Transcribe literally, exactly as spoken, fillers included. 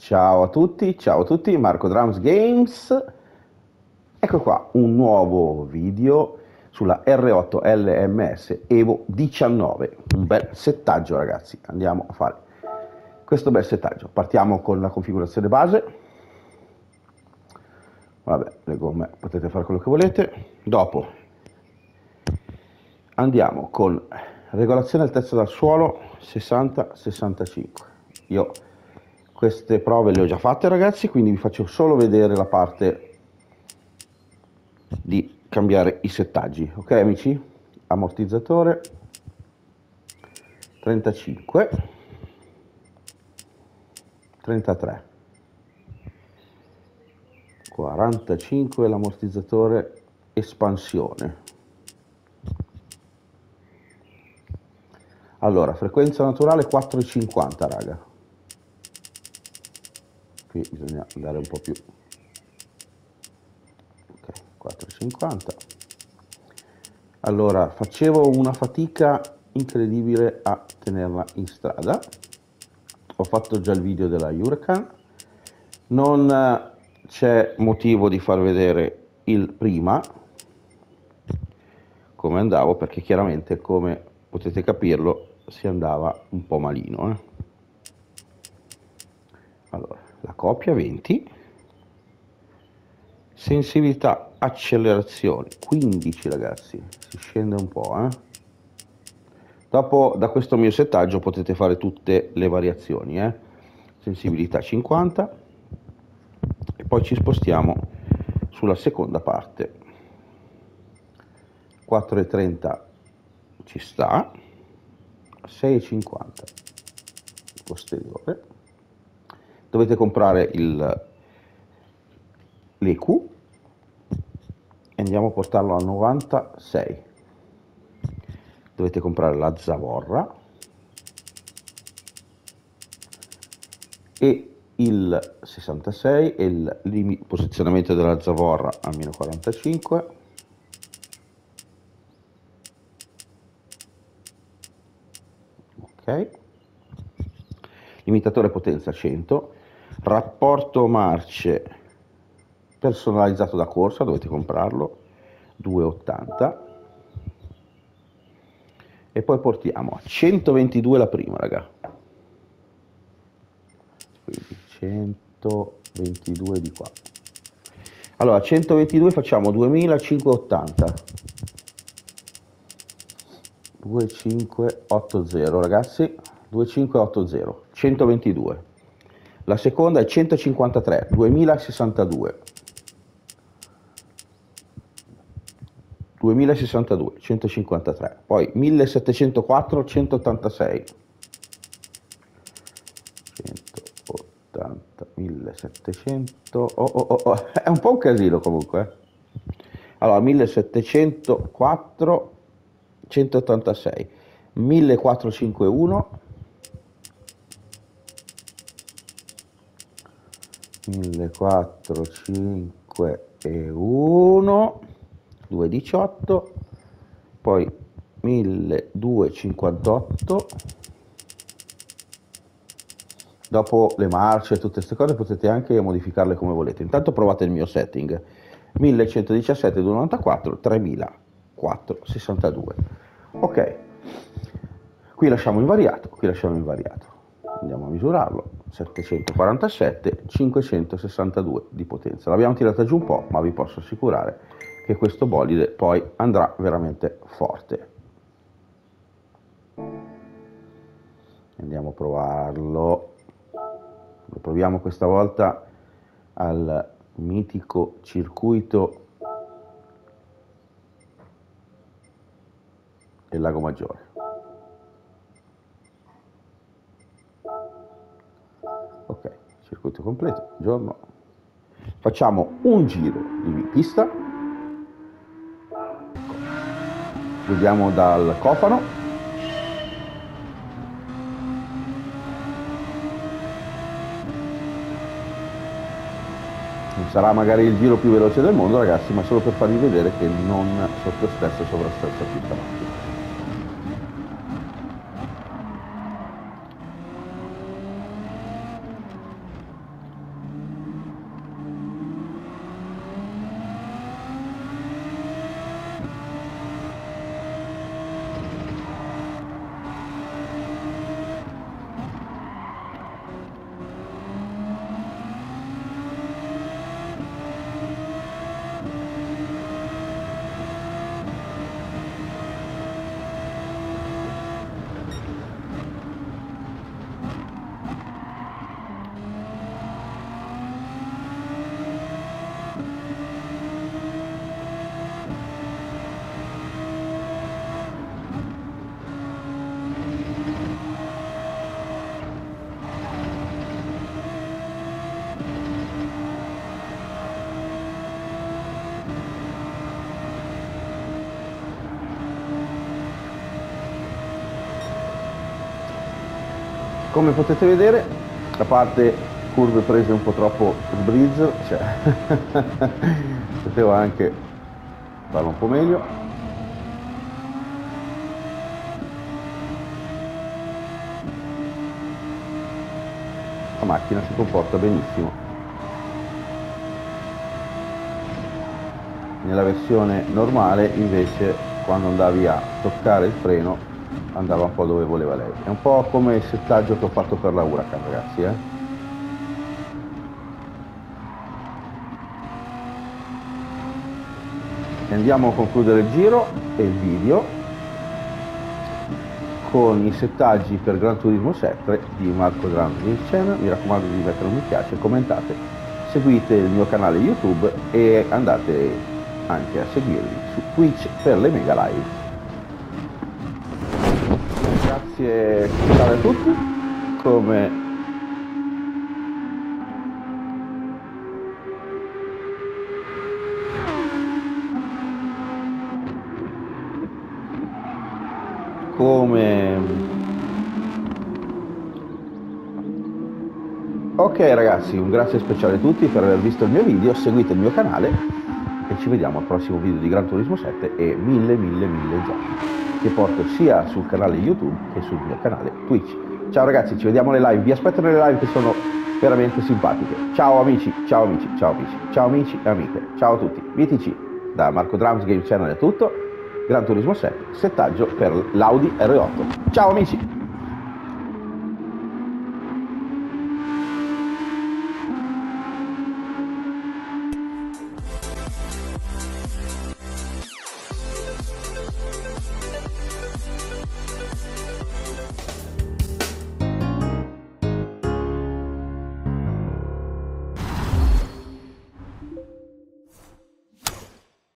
Ciao a tutti, ciao a tutti, Marcodrums Games. Ecco qua un nuovo video sulla R otto L M S Evo diciannove. Un bel settaggio, ragazzi, andiamo a fare questo bel settaggio. Partiamo con la configurazione base. Vabbè, le gomme potete fare quello che volete. Dopo andiamo con regolazione altezza dal suolo sessanta sessantacinque. Io queste prove le ho già fatte, ragazzi, quindi vi faccio solo vedere la parte di cambiare i settaggi. Ok amici, ammortizzatore trentacinque trentatré quarantacinque, l'ammortizzatore espansione. Allora, frequenza naturale quattro e cinquanta, raga. Qui bisogna andare un po' più, okay, quattro e cinquanta. Allora, facevo una fatica incredibile a tenerla in strada. Ho fatto già il video della Huracan, non c'è motivo di far vedere il prima come andavo, perché chiaramente, come potete capirlo, si andava un po' malino, eh? Allora, la coppia venti, sensibilità accelerazione quindici, ragazzi, si scende un po', eh? Dopo, da questo mio settaggio potete fare tutte le variazioni, eh? Sensibilità cinquanta, e poi ci spostiamo sulla seconda parte. Quattro e trenta ci sta, sei e cinquanta posteriore. Dovete comprare l'E Q e andiamo a portarlo a novantasei. Dovete comprare la zavorra e il sessantasei e il posizionamento della zavorra a meno quarantacinque. Ok, limitatore potenza cento. Rapporto marce personalizzato da corsa, dovete comprarlo, due e ottanta, e poi portiamo a centoventidue la prima, raga. Quindi centoventidue di qua. Allora, centoventidue facciamo duemilacinquecentottanta, venticinque ottanta, ragazzi, venticinque ottanta, centoventidue. La seconda è centocinquantatré, duemilasessantadue, duemilasessantadue, centocinquantatré, poi millesettecentoquattro, centottantasei, centottanta, millesettecento, oh, oh, oh, oh. È un po' un casino comunque. Allora, millesettecentoquattro, centottantasei, millequattrocentocinquantuno, millequattrocentocinquantuno, duecentodiciotto, poi milleduecentocinquantotto. Dopo le marce e tutte queste cose potete anche modificarle come volete. Intanto provate il mio setting: millecentodiciassette, duecentonovantaquattro, tremilaquattrocentosessantadue. Ok, qui lasciamo invariato, qui lasciamo invariato. Andiamo a misurarlo, settecentoquarantasette, cinquecentosessantadue di potenza. L'abbiamo tirata giù un po', ma vi posso assicurare che questo bolide poi andrà veramente forte. Andiamo a provarlo, lo proviamo questa volta al mitico circuito del Lago Maggiore. Ok, circuito completo, giorno. Facciamo un giro di pista, vediamo dal cofano. Non sarà magari il giro più veloce del mondo, ragazzi, ma solo per farvi vedere che non sottostessa e sovrastessa più la macchina. Come potete vedere, la parte curve prese un po' troppo sbrizzo, cioè potevo anche farlo un po' meglio. La macchina si comporta benissimo. Nella versione normale invece, quando andavi a toccare il freno, andava un po' dove voleva lei. È un po' come il settaggio che ho fatto per la Huracan, ragazzi, eh? Andiamo a concludere il giro e il video con i settaggi per Gran Turismo sette di Marcodrums Games. Mi raccomando di mettere un mi piace, commentate, seguite il mio canale YouTube e andate anche a seguirvi su Twitch per le mega live. Grazie a tutti, come come ok ragazzi, un grazie speciale a tutti per aver visto il mio video, seguite il mio canale e ci vediamo al prossimo video di Gran Turismo sette e mille mille mille giochi che porto sia sul canale YouTube che sul mio canale Twitch. Ciao ragazzi, ci vediamo alle live, vi aspetto nelle live che sono veramente simpatiche. Ciao amici, ciao amici, ciao amici, ciao amici e amiche, ciao a tutti. B T C da Marcodrums Game Channel è tutto. Gran Turismo sette, settaggio per l'Audi R otto. Ciao amici!